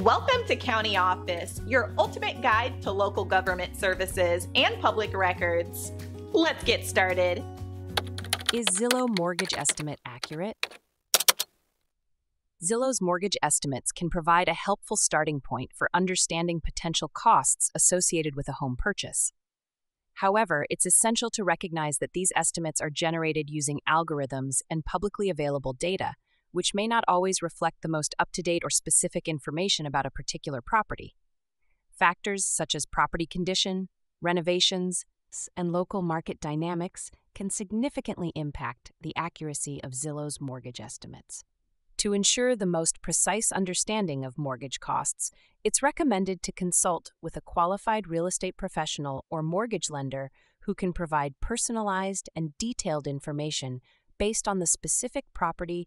Welcome to County Office, your ultimate guide to local government services and public records. Let's get started. Is Zillow mortgage estimate accurate? Zillow's mortgage estimates can provide a helpful starting point for understanding potential costs associated with a home purchase. However, it's essential to recognize that these estimates are generated using algorithms and publicly available data, which may not always reflect the most up-to-date or specific information about a particular property. Factors such as property condition, renovations, and local market dynamics can significantly impact the accuracy of Zillow's mortgage estimates. To ensure the most precise understanding of mortgage costs, it's recommended to consult with a qualified real estate professional or mortgage lender who can provide personalized and detailed information based on the specific property